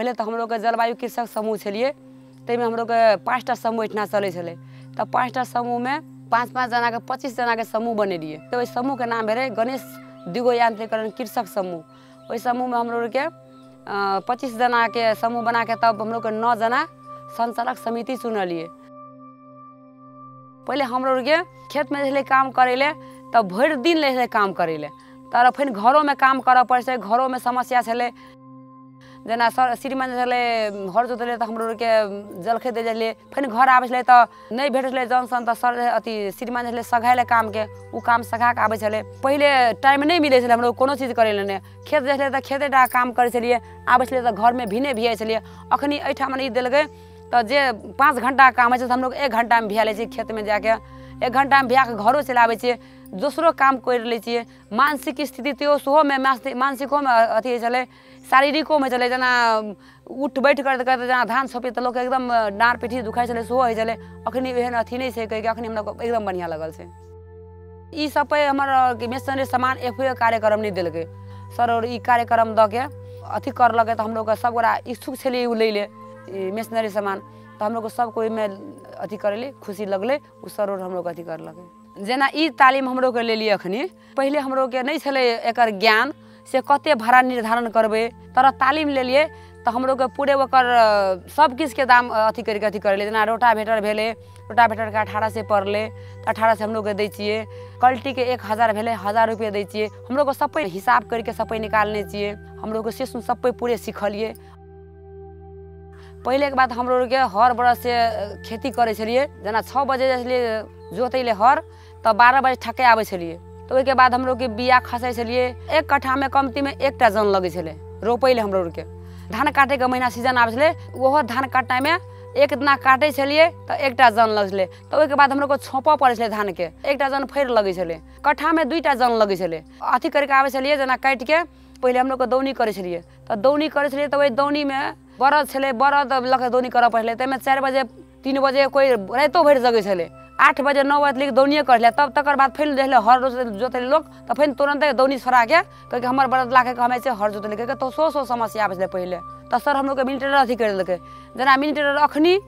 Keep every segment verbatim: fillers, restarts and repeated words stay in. पहले तो हम लोग के जलवायु कृषक समूह छे तमें हम लोग के पाँच टा समूह एठना चले छे तब पाँच टा समूह में पाँच पाँच जना के पच्चीस जना के समूह बनेलिए तो वही समूह के नाम है गणेश द्विगो यांत्रिकरण कृषक समूह। वही समूह में हम लोग के पच्चीस जना के समूह बना के तब हम लोग के नौ जना संचालक समिति चुनलिए। पहले हम लोग के खेत में जैसे काम करे तब भर दिन जैसे काम करे तर फिर घरों में काम कर पड़े। घरों में समस्या छे जेना सर श्रीमान छे हर जोतल तो हम लोग के जलखे दे जाए फिर घर आबे छे तो नहीं भेट छे जनसन तो सर अथी श्रीमान छे सघाए काम के उ काम सघा के आबे छे। पहले टाइम नहीं मिले छे हम लोग कोनो चीज करे ले खेत जाए तो खेते टा काम करे छे आबे छे तो घर में भिने भियाए छे। अखनी एठाम ई देलकै तो जे पाँच घंटा काम है हम लोग एक घंटा में भिया ले खेत में जाके एक घंटा में भिया के घरों चलि आबै छियै दोसरो काम कर ले छियै। मानसिक स्थिति तो सेहो में मानसिको में अथी चले शारीरिको में चले जेना उठ बैठ करते करते जेना धान सोंपे तो लोग एकदम डाँड़ पीठी दुखाइ छलै सेहो होइ छलै। अखनी एहन अथी नहीं छै कहिके अखनी हमरा एकदम बढ़िया लगल छै। ई सब पे हमर मिशन समान एफओ कार्यक्रम नहीं देलकै सर और ई कार्यक्रम द के अथी करलकै तो हम लोग सब गोरा इच्छुक छलियै उ लै ले मेशनरी सामान तो हम लोग सब कोई में अथी करे खुशी लगल उ सर और हम लोग अथी करलक। जेना ई तालीम हम लोग के ले लिए अखनी पहले हम लोग के नहीं छले एकर ज्ञान से कते भाड़ा निर्धारण करबे तर तालीम ले लिए तो हम लोग के पूरे ओकर सब किस के दाम अथी करके अथी करले। जेना रोटावेटर भेले रोटावेटर के अठारह से पड़ले तो अठारह से हम लोग के दै छियै। कल्टी के एक हज़ार भेले हज़ार रुपये दै छियै। हम लोग सब पे हिसाब करके सब पे निकालने छियै। हम लोग से सब पे पूरे सीखलिए। पहले के बाद हम लोग के हर बरस से खेती करे छलिए जेना छः बजे जोते ले हर तो बारह बजे ठके आबे छलिए तो ओके बाद हम लोग के बिया खसे छलिए। एक कट्ठा में कमती में एकटा जन लगे छले रोपे ले। हम लोग के धान काटे के महीना सीजन आबे छले ओहो धान काटने में एक दिना काटे छलिए तो एकटा जन लगे छले तो ओके बाद हम लोग के छोपऽ पड़े छले धान के एकटा जन फेर लगे छले। कट्ठा में दूटा जन लगे छले अथी करके आबे छलिए जेना काटि के पहले हम लोग के दौनी करे छलिए तो दौनी करे छलिए तो वही दौनी में बरद छे बरद लग दौनी कर पड़े तमें चार बजे तीन बजे कोई रातो भर जगे छे आठ बजे नौ बजे लेकिन दौनिए कर तब तक बाद फिर जैसे हर रोज जोतल लोग तो फिर तुरंत दौनी छोड़ा के कहीं हमारे बरद लाके हमें हर जोतल कहीं तो सो सो समस्या आबे पहले तो सर हम लोग के मिनी टेलर अथी कर देलकै। जेना मिनी टेलर अखनी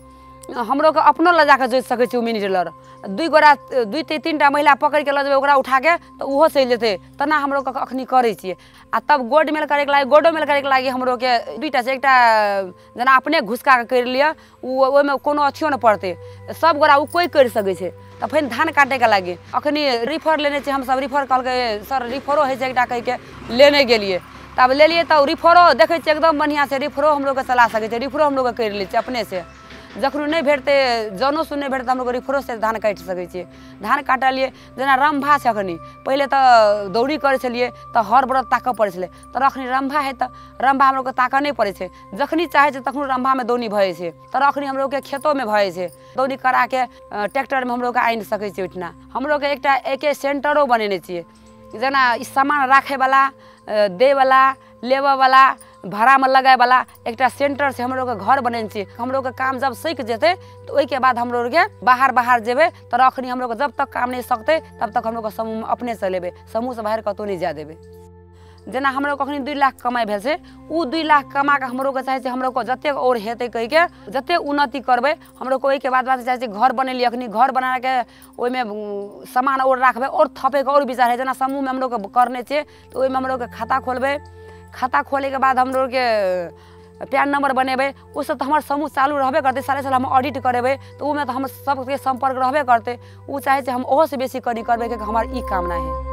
हम लोग अपनो ले जाके जोत सकै छी मिनी टेलर दू गोरा दू तीन टा महिला पकड़ के ल जेबै उठा के तो उहो चलि जेतै तना हम लोग अखनी करै छियै। आ तब गोड मेल करे के लागी गोडो मेल करे के लागी हम लोग के दूटा से एकटा जेना अपने घुसका के कर लिया उ ओहिमे कोनो अथियो न पड़तै सब गोरा उ कोई कर सकै छै। तो फिर धान काटे के लागी अखनी रिफर लेने छी हम सब रिफर कहलकै सर रिफरो होइ छै एकटा कहि के लेने गेलिए तब ले लिए तो रिफरो देखै छियै एकदम बढ़िया से रिफरो हम लोग के चला सकै छै रिफरो हम लोग के कर लै छै अपने से जखन नहीं भेटते जनो सुन नहीं भेटते हम लोग रिफरो से धान काटि सकै छियै। धान काटलिए जेना रम्भा छै अखनी पहले तो दौरी करै छलिए तो हर बरद ताकऽ पड़ै छलै तर अखनी रम्भा है तो रम्भा हम लोग के ताकऽ नहीं पड़ै छै जखनी चाहे छै तखन रम्भा में दौनी भए छै तर अखनी हम लोग के खेतों में भए छै दौनी करा के ट्रैक्टर में हम लोग के आनि सकै छियै। ओहिठिना हम लोग के एकटा एके सेंटरो बनेने छियै जेना सामान राखे वाला दे वाला लेबऽ वाला भाड़ा में लगाए वाला एक सेंटर से हम लोग के घर बने छी। हम लोग के काम जब सीख जेतै तो ओके बाद हम लोग के बाहर बाहर जेबै तो अखनी हम लोग जब तक काम नहीं सकते तब तक हम लोग समूह में अपने चलेबै समूह से बाहर कतौ नहीं जा देबै। जेना हम लोग अखनी दू लाख कमाई भेल छै उ दू लाख कमा के हम लोग के चाहे छै हम लोग को जतेक और हेतै कहि के जते उन्नति करबै हम लोग ओहि के बाद बात चाहे छै घर बनेलिए अखनी घर बना के ओहिमे सामान और राखबै और थपै के और विचार है। जेना समूह में हम लोग करने छै तो ओहिमे हम लोग के खाता खोलबै खाता खोले के बाद हम लोग के पैन नंबर बनेबै उस तो हमारे समूह चालू रहबे करते सारे साल हम ऑडिट करेबै तो उमे तो हम सबके संपर्क रहबे करते उ चाहे छै हम ओहो से बेसी कनी करबै कि हमार ई कामना है।